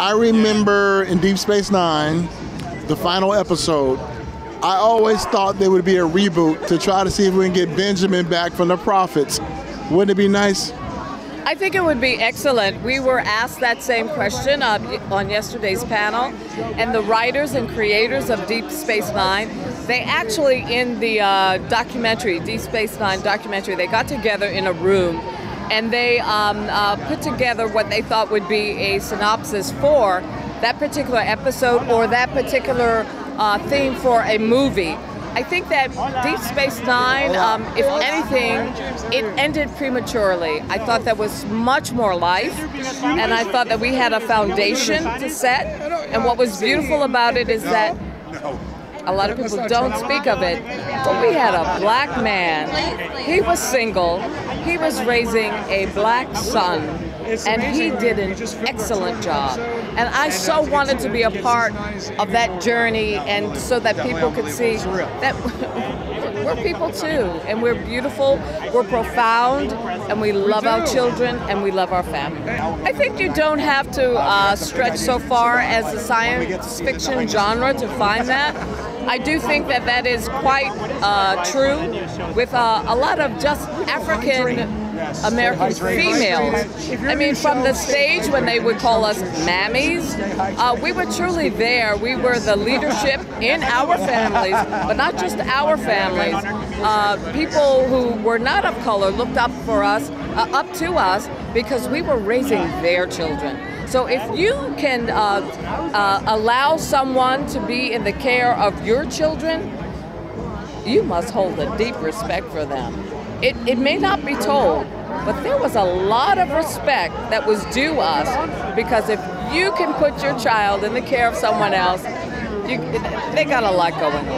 I remember in Deep Space Nine, the final episode, I always thought there would be a reboot to try to see if we can get Benjamin back from the prophets. Wouldn't it be nice? I think it would be excellent. We were asked that same question on yesterday's panel, and the writers and creators of Deep Space Nine, they actually, in the documentary, Deep Space Nine documentary, they got together in a room and they put together what they thought would be a synopsis for that particular episode or that particular theme for a movie. I think that Deep Space Nine, if anything, it ended prematurely. I thought there was much more life, and I thought that we had a foundation to set. And what was beautiful about it is that a lot of people don't speak of it, but we had a black man. He was single. He was raising a black son, and he did an excellent job. And I so wanted to be a part of that journey, and so that people could see that we're people too, and we're beautiful, we're profound, and we love our children, and we love our family. I think you don't have to stretch so far as the science fiction genre to find that. I do think that that is quite true with a lot of just African-American females. I mean, from the stage when they would call us mammies, we were truly there. We were the leadership in our families, but not just our families. People who were not of color looked up for us, up to us, because we were raising their children. So if you can allow someone to be in the care of your children, you must hold a deep respect for them. It may not be told, but there was a lot of respect that was due us, because if you can put your child in the care of someone else, they got a lot going on.